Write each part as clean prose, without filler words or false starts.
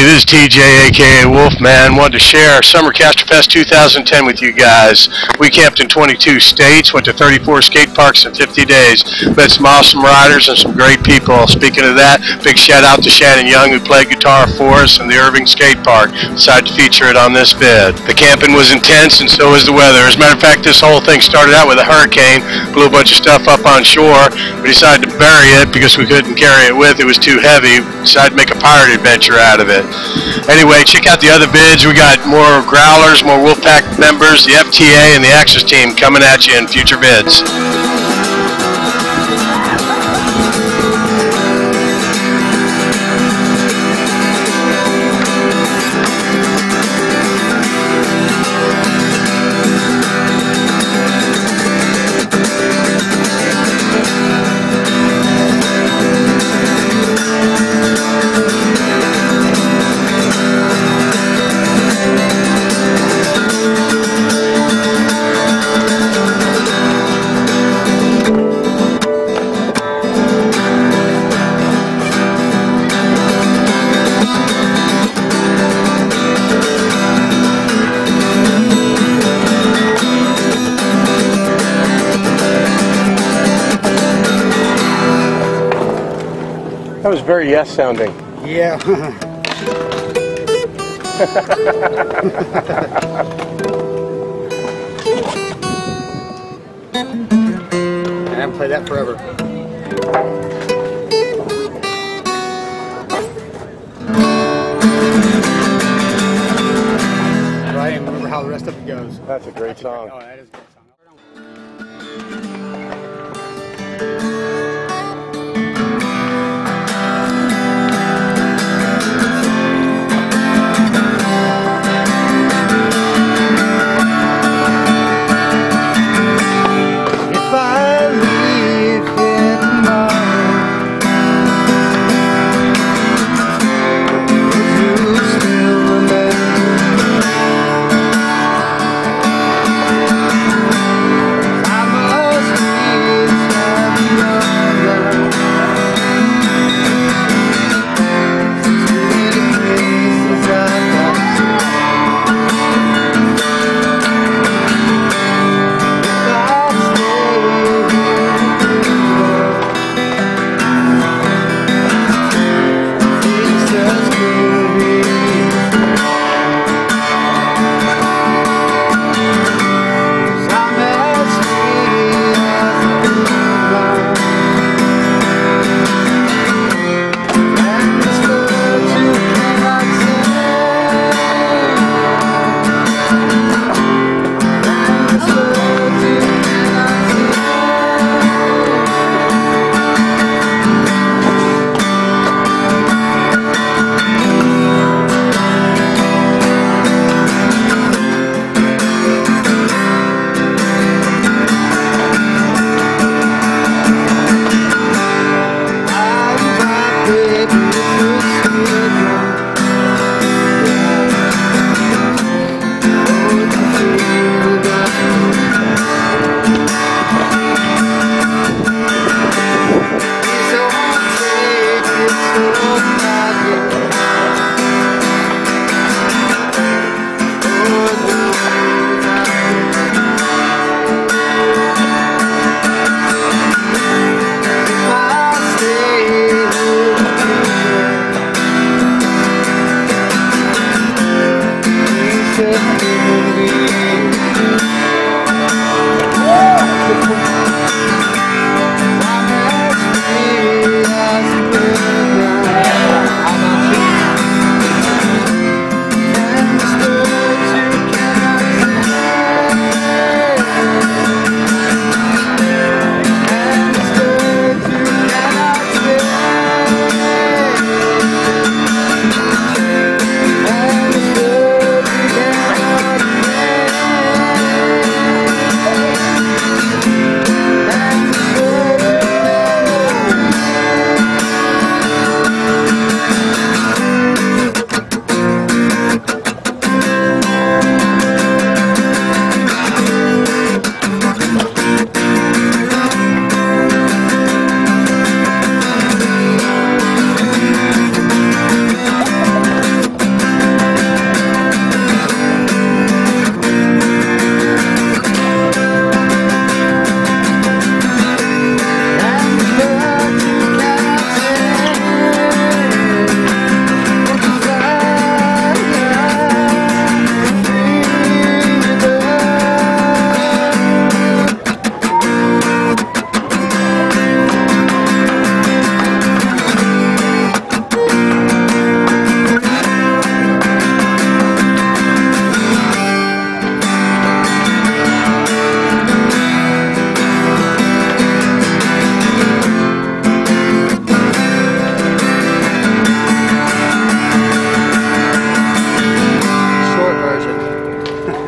Hey, this is TJ, aka Wolfman. Wanted to share Summer Caster Fest 2010 with you guys. We camped in 22 states, went to 34 skate parks in 50 days. Met some awesome riders and some great people. Speaking of that, big shout out to Shannon Young, who played guitar for us in the Irving Skate Park. Decided to feature it on this vid. The camping was intense and so was the weather. As a matter of fact, this whole thing started out with a hurricane. Blew a bunch of stuff up on shore. We decided to bury it because we couldn't carry it with. It was too heavy. Decided to make a pirate adventure out of it. Anyway, check out the other vids. We got more Growlers, more Wolfpack members, the FTA, and the Axis team coming at you in future vids. That was very yes sounding. Yeah. I haven't played that forever. I don't even remember how the rest of it goes. That's a great song. Oh, that is good.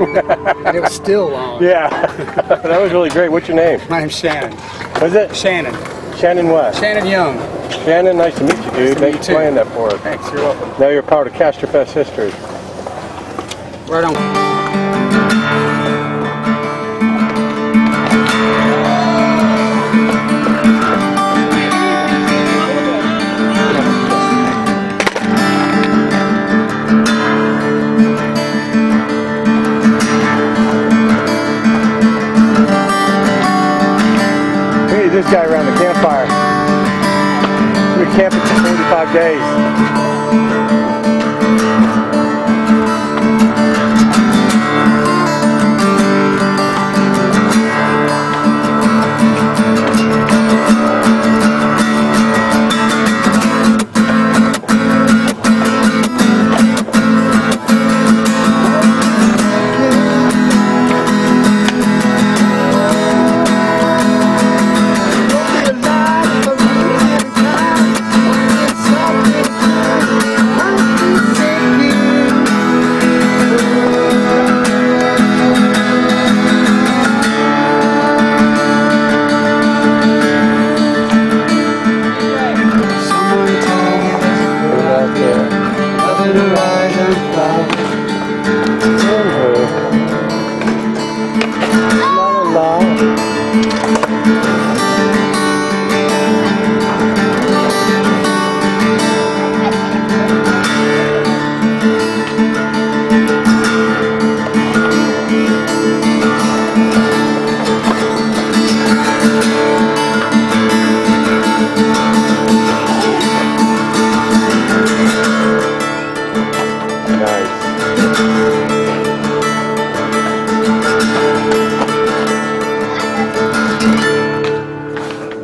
and it was still on. Yeah, that was really great. What's your name? My name's Shannon. Was it? Shannon. Shannon what? Shannon Young. Shannon, nice to meet you, dude. Nice to Thanks for playing that for us. Thanks, you're welcome. Now you're part of Caster Fest history. Right on. This guy around the campfire. We've been camping for 45 days.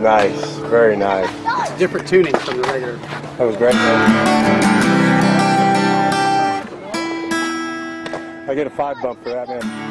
Nice, very nice. It's a different tuning from the regular. That was great. Man. I get a 5 bump for that, man.